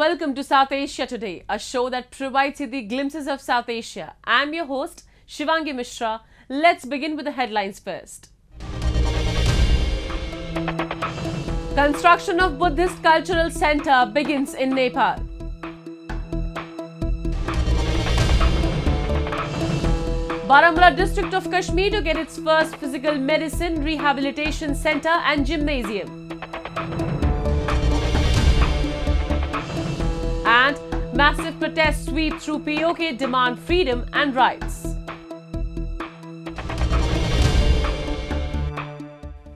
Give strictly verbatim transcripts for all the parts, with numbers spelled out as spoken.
welcome to South Asia Today, a show that provides you the glimpses of South Asia. I'm your host, Shivangi Mishra. Let's begin with the headlines first. Construction of Buddhist Cultural Center begins in Nepal. Baramulla district of Kashmir to get its first physical medicine rehabilitation center and gymnasium. And massive protests sweep through PoK, demand freedom and rights.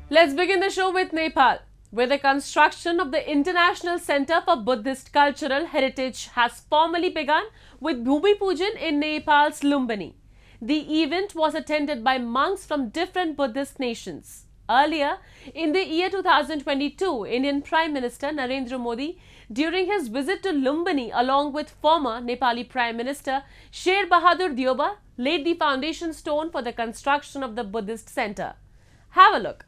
Let's begin the show with Nepal, where the construction of the International Center for Buddhist Cultural Heritage has formally begun with Bhoomi Pujan in Nepal's Lumbini. The event was attended by monks from different Buddhist nations. Earlier, in the year two thousand twenty-two, Indian Prime Minister Narendra Modi, during his visit to Lumbini along with former Nepali Prime Minister Sher Bahadur Deuba, laid the foundation stone for the construction of the Buddhist Center. Have a look.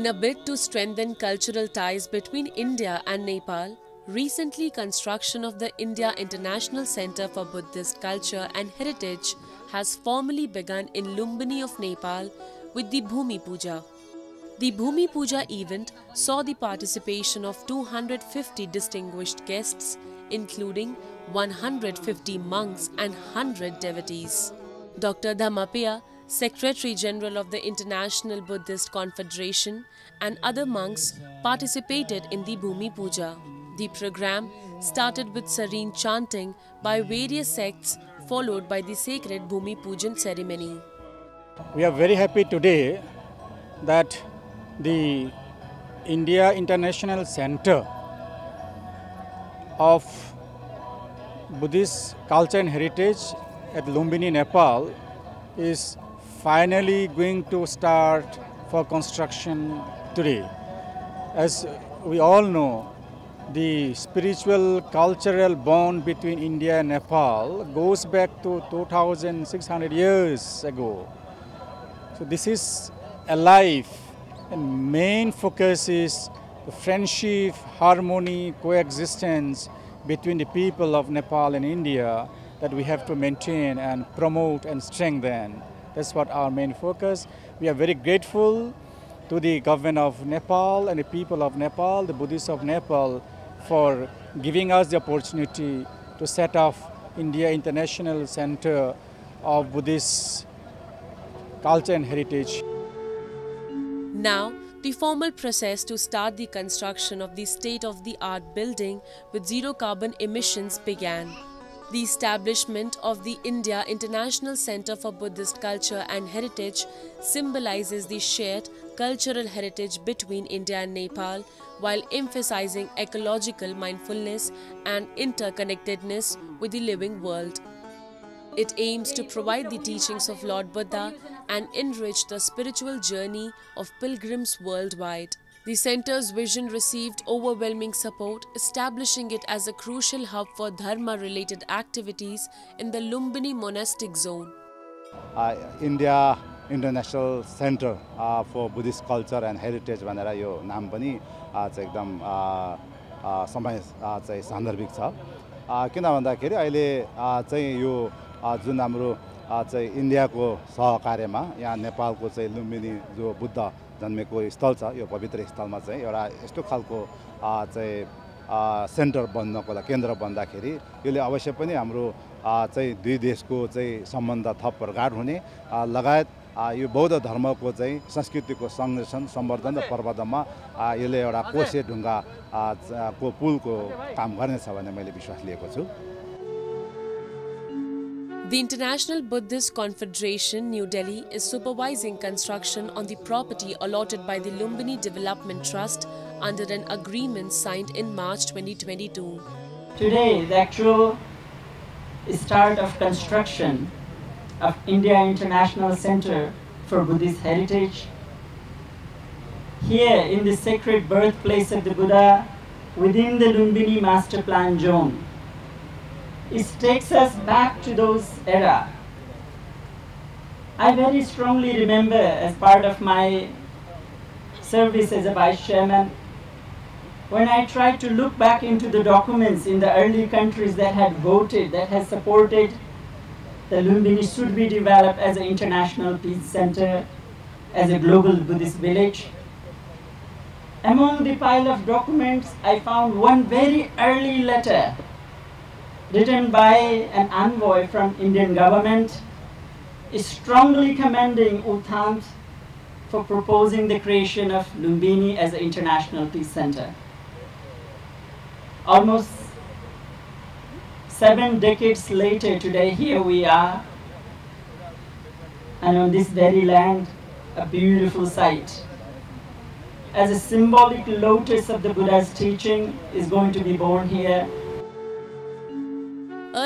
In a bid to strengthen cultural ties between India and Nepal, recently construction of the India International Center for Buddhist Culture and Heritage has formally begun in Lumbini of Nepal with the Bhoomi Puja. The Bhoomi Puja event saw the participation of two hundred fifty distinguished guests, including one hundred fifty monks and one hundred devotees. Doctor Dhammapiya, Secretary General of the International Buddhist Confederation, and other monks participated in the Bhoomi Puja. The program started with serene chanting by various sects, followed by the sacred Bhoomi Pujan ceremony. We are very happy today that the India International Center of Buddhist Culture and Heritage at Lumbini, Nepal is finally going to start for construction today. As we all know, the spiritual cultural bond between India and Nepal goes back to two thousand six hundred years ago. So this is alive, and main focus is the friendship, harmony, coexistence between the people of Nepal and India that we have to maintain and promote and strengthen. That's what our main focus. We are very grateful to the government of Nepal and the people of Nepal, the Buddhists of Nepal, for giving us the opportunity to set up India International Center of Buddhist Culture and Heritage. Now, the formal process to start the construction of the state-of-the-art building with zero carbon emissions began. The establishment of the India International Center for Buddhist Culture and Heritage symbolizes the shared cultural heritage between India and Nepal, while emphasizing ecological mindfulness and interconnectedness with the living world. It aims to provide the teachings of Lord Buddha and enrich the spiritual journey of pilgrims worldwide. The center's vision received overwhelming support, establishing it as a crucial hub for dharma-related activities in the Lumbini monastic zone. Uh, India International Center uh, for Buddhist Culture and Heritage भनेर यो नाम पनि एकदम समय चाहिँ सान्दर्भिक छ किन भन्दाखेरि अहिले चाहिँ यो जुन हाम्रो चाहिँ इन्डियाको सहकार्यमा यहाँ नेपालको चाहिँ लुम्बिनी जो बुद्ध जन्मेको स्थल छ यो पवित्र स्थलमा चाहिँ एउटा यस्तो खालको चाहिँ सेन्टर बन्नको लागि केन्द्र बन्दाखेरि यसले अवश्य पनि हाम्रो चाहिँ दुई देशको चाहिँ सम्बन्ध थप प्रगाढ हुने लगायत यो बौद्ध धर्मको चाहिँ संस्कृतिको संरक्षण संवर्धन र प्रवर्धनमा यसले एउटा कोसे ढुङ्गा को पुलको काम गर्नेछ भन्ने मैले विश्वास लिएको छु। The International Buddhist Confederation, New Delhi, is supervising construction on the property allotted by the Lumbini Development Trust under an agreement signed in March twenty twenty-two. Today, the actual start of construction of India International Center for Buddhist Heritage here in the sacred birthplace of the Buddha within the Lumbini Master Plan Zone. It takes us back to those era. I very strongly remember, as part of my service as a vice chairman, when I tried to look back into the documents in the early countries that had voted, that had supported the Lumbini should be developed as an international peace center, as a global Buddhist village. Among the pile of documents, I found one very early letter written by an envoy from Indian government strongly commending U Thant for proposing the creation of Lumbini as an international peace center. Almost seven decades later today, here we are, and on this very land, a beautiful sight. As a symbolic lotus of the Buddha's teaching is going to be born here.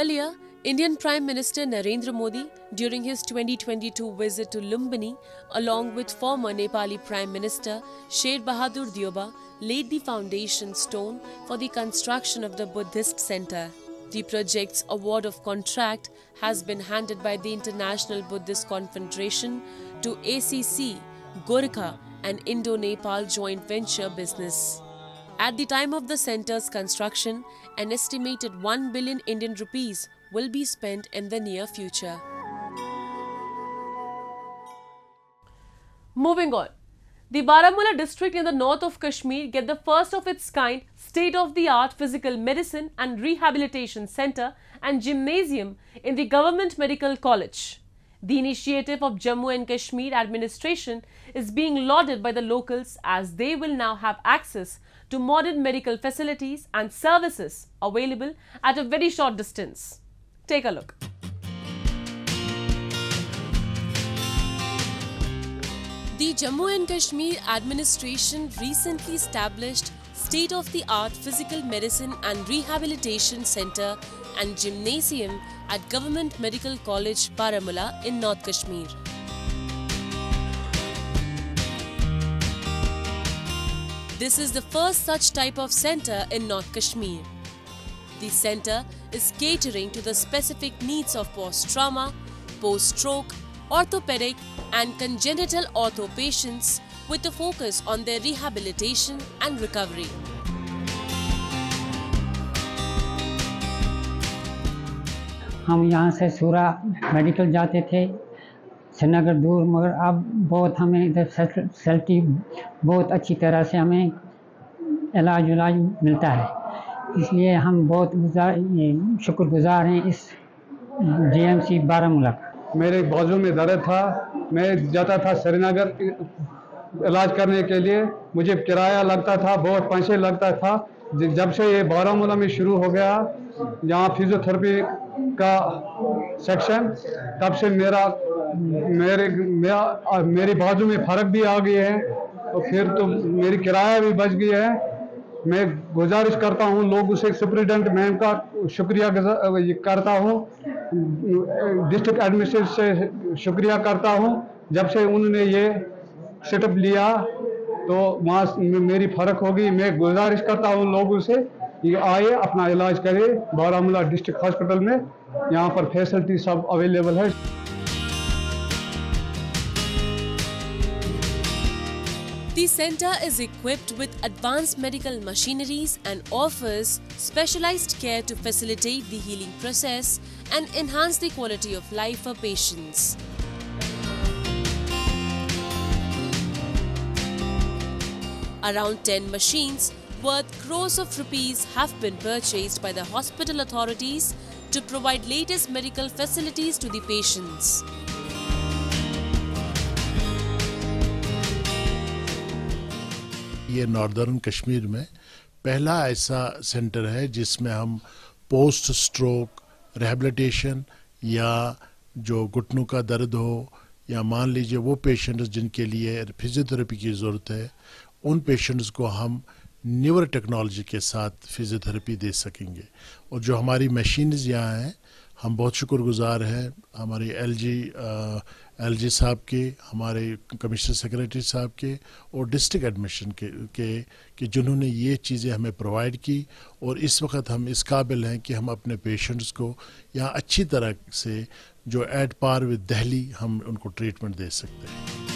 Earlier, Indian Prime Minister Narendra Modi, during his twenty twenty-two visit to Lumbini, along with former Nepali Prime Minister Sher Bahadur Deuba, laid the foundation stone for the construction of the Buddhist Center. The project's award of contract has been handed by the International Buddhist Confederation to A C C Gorkha, an Indo-Nepal joint venture business. At the time of the center's construction, an estimated one billion Indian rupees will be spent in the near future. Moving on, the Baramulla district in the north of Kashmir get the first of its kind state-of-the-art physical medicine and rehabilitation center and gymnasium in the Government Medical College. The initiative of Jammu and Kashmir administration is being lauded by the locals as they will now have access to modern medical facilities and services available at a very short distance. Take a look. The Jammu and Kashmir administration recently established state-of-the-art physical medicine and rehabilitation center and gymnasium at Government Medical College Baramulla in North Kashmir. This is the first such type of center in North Kashmir. The center is catering to the specific needs of post-trauma, post-stroke, orthopedic and congenital ortho patients with a focus on their rehabilitation and recovery. हम यहाँ से सूरा medical जाते थे, श्रीनगर दूर, मगर अब बहुत हमें इधर फैसिलिटी बहुत अच्छी तरह से हमें इलाज उलाज मिलता है, इसलिए हम बहुत शुक्रगुजार हैं इस जीएमसी बारामूला का। मेरे बाजू में दर्द था, मैं जाता था श्रीनगर इलाज करने के लिए, मुझे किराया लगता था, बहुत पैसे लगता था। जब से ये बारामूला में शुरू हो गया यहाँ फिजियोथेरेपी का सेक्शन, तब से मेरा मेरे मेरा मेरी बाजू में फर्क भी आ गई है और फिर तो मेरी किराया भी बच गई है। मैं गुजारिश करता हूँ लोग उसे सुप्रिटेंडेंट मैम का शुक्रिया करता हूँ, डिस्ट्रिक्ट एडमिनिस्ट्रेशन से शुक्रिया करता हूँ। जब से उन्होंने ये सेटअप लिया तो वहाँ मेरी फर्क होगी। मैं गुजारिश करता हूँ लोगों से आए अपना इलाज करे बारामूला डिस्ट्रिक्ट हॉस्पिटल में, यहाँ पर फैसिलिटी सब अवेलेबल है। The center is equipped with advanced medical machineries and offers specialized care to facilitate the healing process and enhance the quality of life for patients. Around ten machines worth crores of rupees have been purchased by the hospital authorities to provide latest medical facilities to the patients. ये northern Kashmir में पहला ऐसा centre है जिसमें हम post stroke rehabilitation या जो घुटनों का दर्द हो या मान लीजिए वो पेशेंट्स जिनके लिए फिजियोथेरेपी की ज़रूरत है, उन पेशेंट्स को हम न्यूरो टेक्नोलॉजी के साथ फिजियोथेरेपी दे सकेंगे। और जो हमारी मशीन्स यहाँ हैं, हम बहुत शुक्रगुजार हैं हमारे एलजी एलजी साहब के, हमारे कमिश्नर सेक्रेटरी साहब के और डिस्ट्रिक्ट एडमिशन के के कि जिन्होंने ये चीज़ें हमें प्रोवाइड की। और इस वक्त हम इस काबिल हैं कि हम अपने पेशेंट्स को यहाँ अच्छी तरह से जो एट पार विद दिल्ली हम उनको ट्रीटमेंट दे सकते हैं।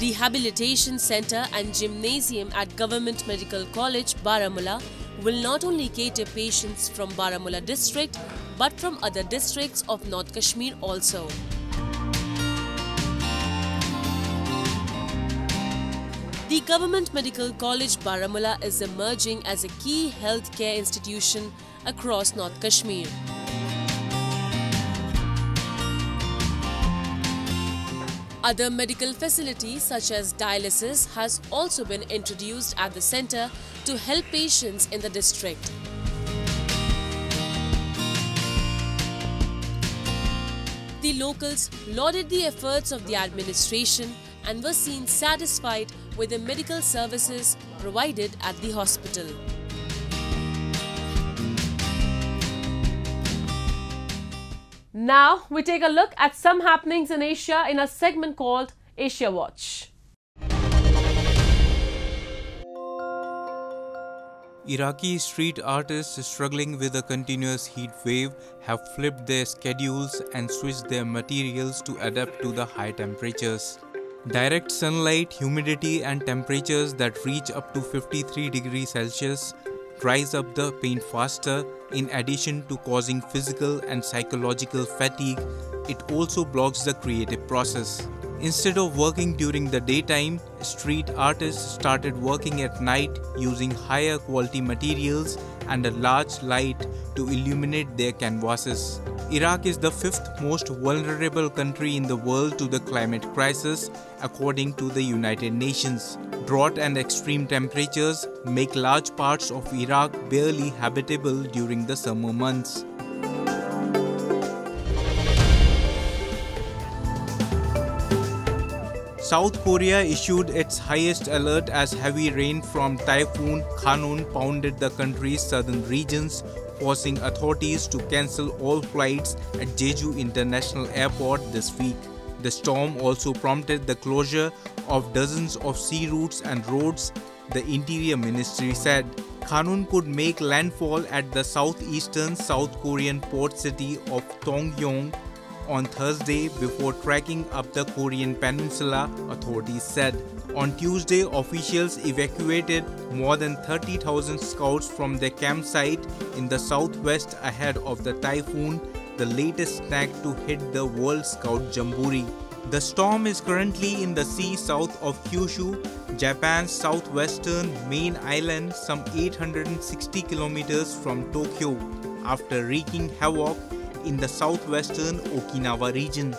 Rehabilitation Centre and Gymnasium at Government Medical College Baramulla will not only cater patients from Baramulla district but from other districts of North Kashmir also. The Government Medical College Baramulla is emerging as a key healthcare institution across North Kashmir. Other medical facilities such as dialysis has also been introduced at the centre to help patients in the district. The locals lauded the efforts of the administration and were seen satisfied with the medical services provided at the hospital. Now, we take a look at some happenings in Asia in a segment called Asia Watch. Iraqi street artists struggling with a continuous heat wave have flipped their schedules and switched their materials to adapt to the high temperatures. Direct sunlight, humidity and temperatures that reach up to fifty-three degrees Celsius dries up the paint faster. In addition to causing physical and psychological fatigue, it also blocks the creative process. Instead of working during the daytime, street artists started working at night using higher quality materials and a large light to illuminate their canvases. Iraq is the fifth most vulnerable country in the world to the climate crisis, according to the United Nations. Drought and extreme temperatures make large parts of Iraq barely habitable during the summer months. South Korea issued its highest alert as heavy rain from Typhoon Khanun pounded the country's southern regions, forcing authorities to cancel all flights at Jeju International Airport this week. The storm also prompted the closure of dozens of sea routes and roads, the Interior Ministry said. Khanun could make landfall at the southeastern South Korean port city of Tongyeong on Thursday before tracking up the Korean peninsula, authorities said. On Tuesday, officials evacuated more than thirty thousand scouts from their campsite in the southwest ahead of the typhoon, the latest snag to hit the World Scout Jamboree. The storm is currently in the sea south of Kyushu, Japan's southwestern main island, some eight hundred sixty kilometers from Tokyo, after wreaking havoc in the southwestern Okinawa region.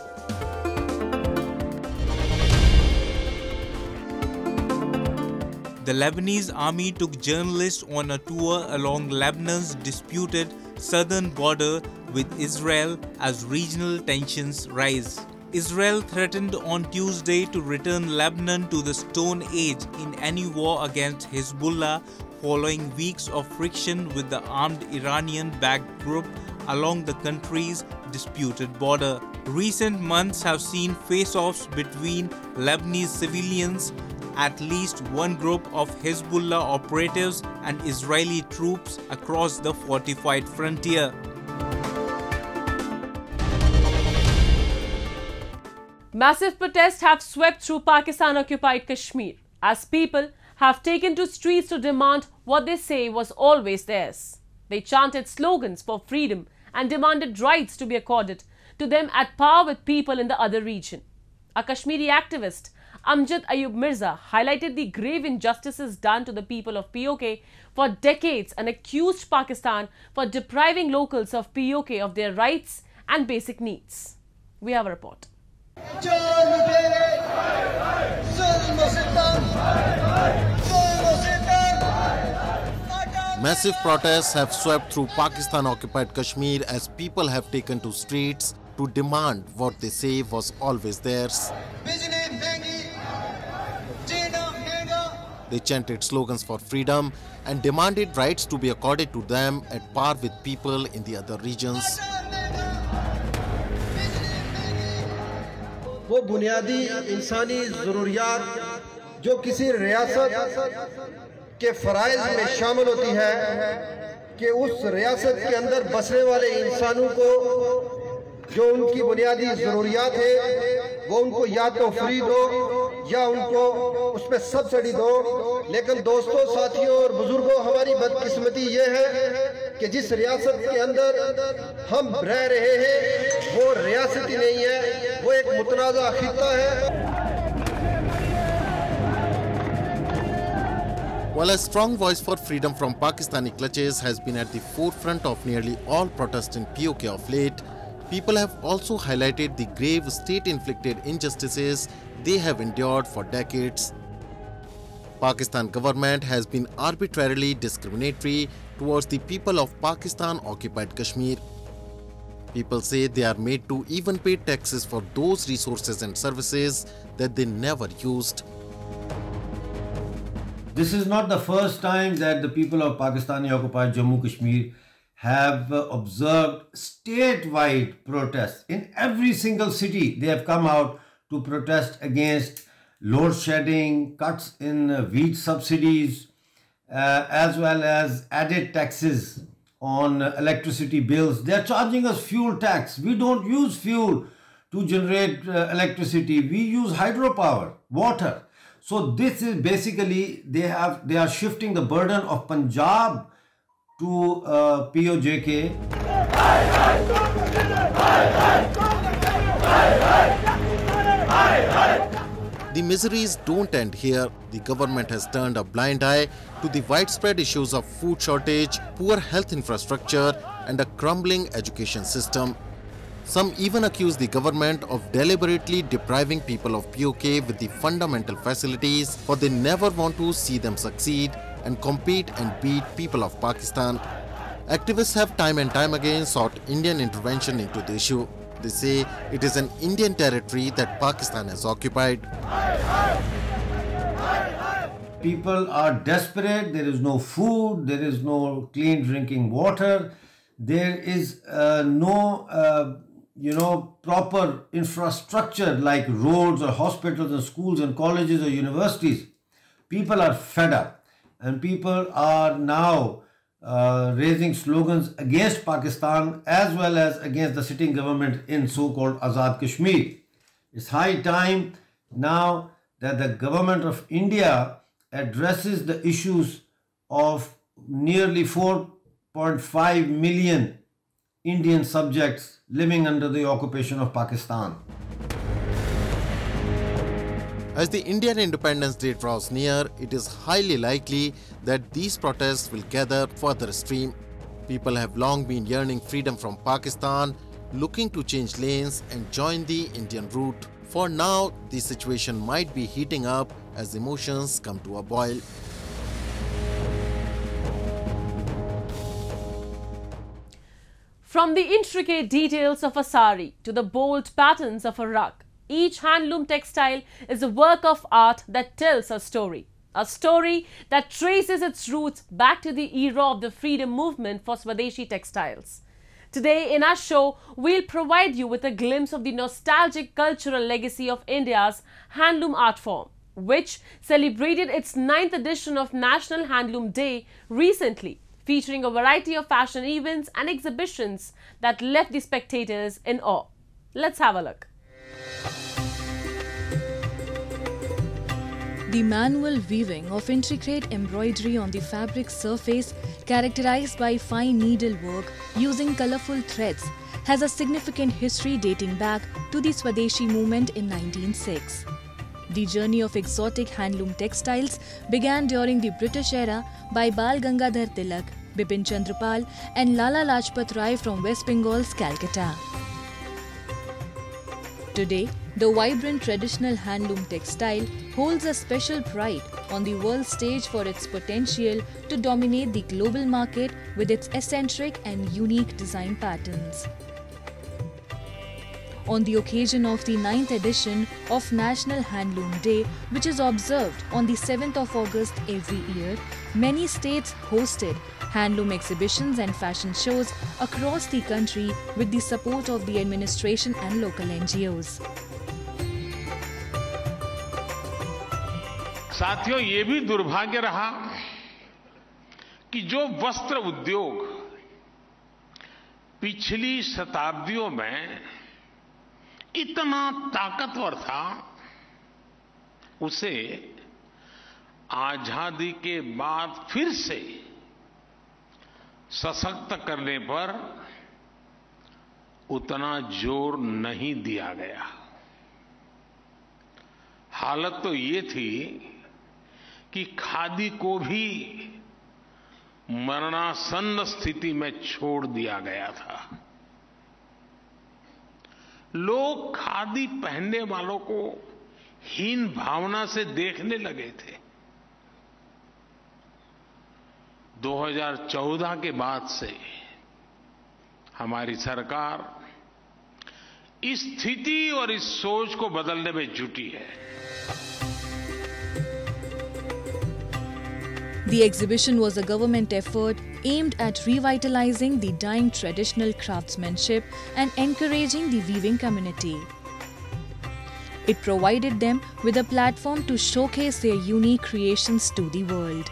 The Lebanese army took journalists on a tour along Lebanon's disputed southern border with Israel as regional tensions rise. Israel threatened on Tuesday to return Lebanon to the Stone Age in any war against Hezbollah following weeks of friction with the armed Iranian-backed group along the country's disputed border. Recent months have seen face-offs between Lebanese civilians, at least one group of Hezbollah operatives and Israeli troops across the fortified frontier. Massive protests have swept through Pakistan-occupied Kashmir as people have taken to streets to demand what they say was always theirs. They chanted slogans for freedom and demanded rights to be accorded to them at par with people in the other region. A Kashmiri activist, Amjad Ayub Mirza, highlighted the grave injustices done to the people of PoK for decades and accused Pakistan for depriving locals of PoK of their rights and basic needs. We have a report. Massive protests have swept through Pakistan-occupied Kashmir as people have taken to streets to demand what they say was always theirs. They chanted slogans for freedom and demanded rights to be accorded to them at par with people in the other regions. वो बुनियादी इंसानी ज़रूरियात जो किसी रियासत के फ़राइज़ में शामिल होती है कि उस रियासत के अंदर बसने वाले इंसानों को जो उनकी बुनियादी ज़रूरियात है वो उनको या तो फ्री दो या उनको उसमें सब्सिडी दो। लेकिन दोस्तों, साथियों और बुजुर्गों, हमारी बदकिस्मती ये है कि जिस रियासत के अंदर हम रह रहे हैं वो रियासत ही नहीं है, वो एक मुतनाज़ा खिता है। While a strong voice for freedom from Pakistani clutches has been at the forefront of nearly all protests in PoK of late, people have also highlighted the grave state-inflicted injustices they have endured for decades. Pakistan government has been arbitrarily discriminatory towards the people of Pakistan-occupied Kashmir. People say they are made to even pay taxes for those resources and services that they never used. This is not the first time that the people of Pakistani-occupied Jammu-Kashmir have observed statewide protests. In every single city, they have come out to protest against load shedding, cuts in wheat subsidies, uh, as well as added taxes on electricity bills. They are charging us fuel tax. We don't use fuel to generate uh, electricity. We use hydropower, water. So this is basically, they have they are shifting the burden of Punjab to uh, PoJK. The miseries don't end here. The government has turned a blind eye to the widespread issues of food shortage, poor health infrastructure, and a crumbling education system. Some even accuse the government of deliberately depriving people of PoK with the fundamental facilities, for they never want to see them succeed and compete and beat people of Pakistan. Activists have time and time again sought Indian intervention into the issue. They say it is an Indian territory that Pakistan has occupied. People are desperate. There is no food, there is no clean drinking water, there is uh, no uh, you know, proper infrastructure like roads or hospitals or schools and colleges or universities. People are fed up. And people are now uh, raising slogans against Pakistan as well as against the sitting government in so-called Azad Kashmir. It's high time now that the government of India addresses the issues of nearly four point five million Indian subjects living under the occupation of Pakistan. As the Indian Independence Day draws near, it is highly likely that these protests will gather further stream. People have long been yearning freedom from Pakistan, looking to change lanes and join the Indian route. For now, the situation might be heating up as emotions come to a boil. From the intricate details of a sari to the bold patterns of a rug, each handloom textile is a work of art that tells a story, a story that traces its roots back to the era of the freedom movement for Swadeshi textiles. Today in our show, we'll provide you with a glimpse of the nostalgic cultural legacy of India's handloom art form, which celebrated its ninth edition of National Handloom Day recently, featuring a variety of fashion events and exhibitions that left the spectators in awe. Let's have a look. The manual weaving of intricate embroidery on the fabric surface, characterized by fine needlework using colorful threads, has a significant history dating back to the Swadeshi movement in nineteen oh six. The journey of exotic handloom textiles began during the British era by Bal Gangadhar Tilak, Bipin Chandrapal and Lala Lajpat Rai from West Bengal's Calcutta. Today, the vibrant traditional handloom textile holds a special pride on the world stage for its potential to dominate the global market with its eccentric and unique design patterns. On the occasion of the ninth edition of National Handloom Day, which is observed on the seventh of August every year, many states hosted handloom exhibitions and fashion shows across the country with the support of the administration and local N G Os. साथियों, ये भी दुर्भाग्य रहा कि जो वस्त्र उद्योग पिछली शताब्दियों में इतना ताकतवर था, उसे आजादी के बाद फिर से सशक्त करने पर उतना जोर नहीं दिया गया। हालत तो ये थी कि खादी को भी मरणासन्न स्थिति में छोड़ दिया गया था। लोग खादी पहनने वालों को हीन भावना से देखने लगे थे। दो हज़ार चौदह के बाद से हमारी सरकार इस स्थिति और इस सोच को बदलने में जुटी है। The exhibition was a government effort aimed at revitalizing the dying traditional craftsmanship and encouraging the weaving community. It provided them with a platform to showcase their unique creations to the world.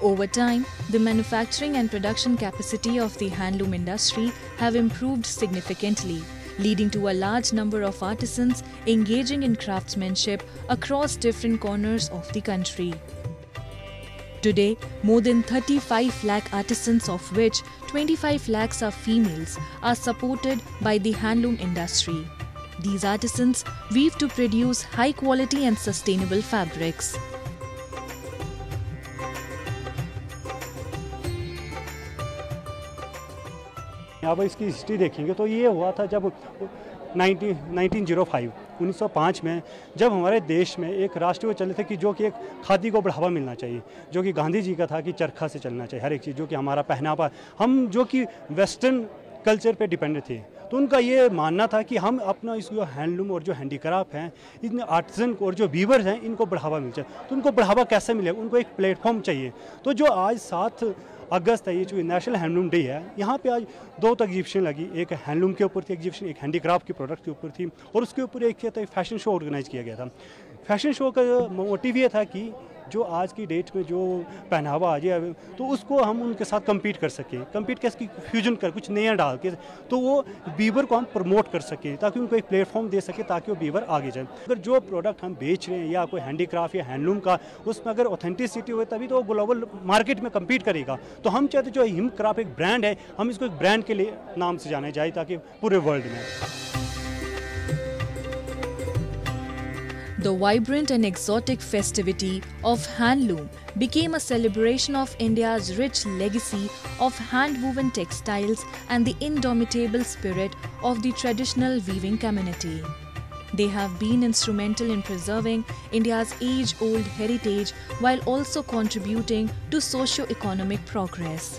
Over time, the manufacturing and production capacity of the handloom industry have improved significantly, leading to a large number of artisans engaging in craftsmanship across different corners of the country. Today, more than thirty-five lakh artisans, of which twenty-five lakhs are females, are supported by the handloom industry. These artisans weave to produce high quality and sustainable fabrics. अब इसकी history देखेंगे तो ये हुआ था जब उन्नीस सौ पाँच में जब हमारे देश में एक राष्ट्रीय चले थे कि जो कि एक खादी को बढ़ावा मिलना चाहिए, जो कि गांधी जी का था कि चरखा से चलना चाहिए हर एक चीज़, जो कि हमारा पहनावा, हम जो कि वेस्टर्न कल्चर पे डिपेंड थे। तो उनका ये मानना था कि हम अपना इस जो हैंडलूम और जो हैंडीक्राफ्ट हैं, इन आर्टिसन और जो वीवर्स हैं, इनको बढ़ावा मिल जाए। तो उनको बढ़ावा कैसे मिले, उनको एक प्लेटफॉर्म चाहिए। तो जो आज सात अगस्त है, ये जो नेशनल हैंडलूम डे है, यहाँ पे आज दो तक एग्जिबिशन लगी। एक हैंडलूम के ऊपर थी एग्जिबिशन, एक हैंडीक्राफ्ट के प्रोडक्ट के ऊपर थी, और उसके ऊपर एक क्या था, फैशन शो ऑर्गेनाइज किया गया था। फैशन शो का मोटिव ये था कि जो आज की डेट में जो पहनावा आ जाए तो उसको हम उनके साथ कम्पीट कर सकें, कम्पीट कर सकें, फ्यूजन कर कुछ नया डाल के, तो वो बीवर को हम प्रमोट कर सकें, ताकि उनको एक प्लेटफॉर्म दे सके, ताकि वो बीवर आगे जाए। अगर जो प्रोडक्ट हम बेच रहे हैं या कोई हैंडीक्राफ्ट या हैंडलूम का, उसमें अगर ऑथेंटिसिटी हो तभी तो वो ग्लोबल मार्केट में कम्पीट करेगा। तो हम चाहते जो हिमक्राफ्ट एक ब्रांड है, हम इसको एक ब्रांड के लिए नाम से जाना जाए, ताकि पूरे वर्ल्ड में। The vibrant and exotic festivity of handloom became a celebration of India's rich legacy of hand-woven textiles and the indomitable spirit of the traditional weaving community. They have been instrumental in preserving India's age-old heritage while also contributing to socio-economic progress.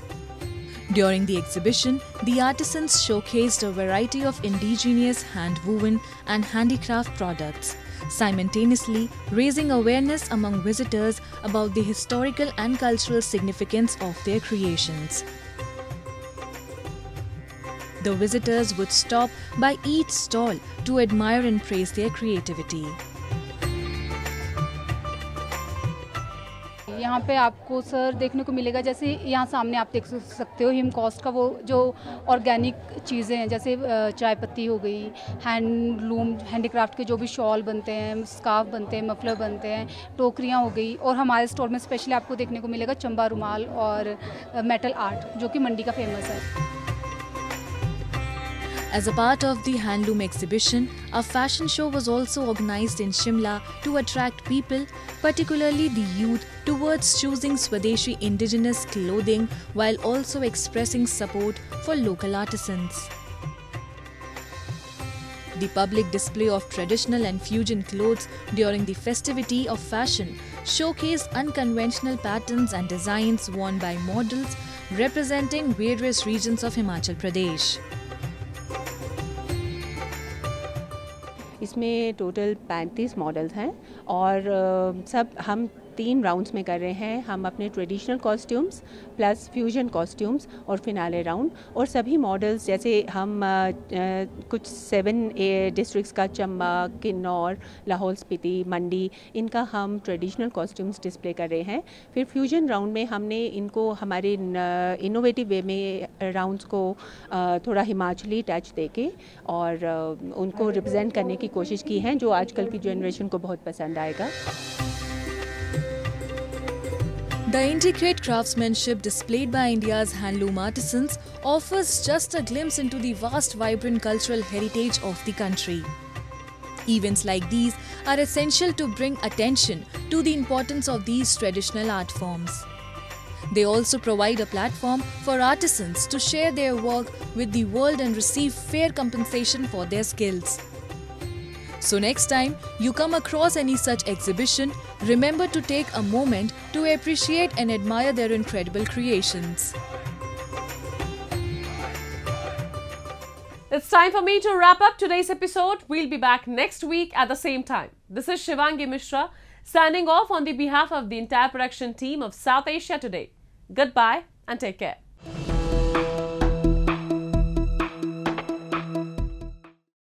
During the exhibition, the artisans showcased a variety of indigenous hand-woven and handicraft products, simultaneously raising awareness among visitors about the historical and cultural significance of their creations. The visitors would stop by each stall to admire and praise their creativity. यहाँ पे आपको sir देखने को मिलेगा, जैसे यहाँ सामने आप देख सकते हो हिम कॉस्ट का वो जो ऑर्गेनिक चीज़ें हैं, जैसे चाय पत्ती हो गई, हैंडलूम हैंडीक्राफ्ट के जो भी शॉल बनते हैं, स्कार्फ बनते हैं, मफलर बनते हैं, टोकरियाँ हो गई। और हमारे स्टोर में स्पेशली आपको देखने को मिलेगा चंबा रुमाल और मेटल आर्ट, जो कि मंडी का फेमस है। As a part of the handloom exhibition, a fashion show was also organized in Shimla to attract people, particularly the youth, towards choosing Swadeshi indigenous clothing while also expressing support for local artisans. The public display of traditional and fusion clothes during the festivity of fashion showcased unconventional patterns and designs worn by models representing various regions of Himachal Pradesh. इसमें total पैंतीस models हैं और सब हम तीन rounds में कर रहे हैं। हम अपने traditional costumes plus fusion costumes और फिनाले राउंड, और सभी मॉडल्स जैसे हम आ, कुछ सेवन डिस्ट्रिक्ट्स का चंबा, किन्नौर, लाहौल स्पीति, मंडी, इनका हम ट्रेडिशनल कॉस्ट्यूम्स डिस्प्ले कर रहे हैं। फिर फ्यूजन राउंड में हमने इनको हमारे इनोवेटिव वे में राउंड्स को आ, थोड़ा हिमाचली टच दे के और आ, उनको रिप्रेजेंट करने की कोशिश की है, जो आजकल की जनरेशन को बहुत पसंद जाएगा। The intricate craftsmanship displayed by India's handloom artisans offers just a glimpse into the vast, vibrant cultural heritage of the country. Events like these are essential to bring attention to the importance of these traditional art forms. They also provide a platform for artisans to share their work with the world and receive fair compensation for their skills. So next time you come across any such exhibition, remember to take a moment to appreciate and admire their incredible creations. It's time for me to wrap up today's episode. We'll be back next week at the same time. This is Shivangi Mishra signing off on the behalf of the entire production team of South Asia Today. Goodbye and take care.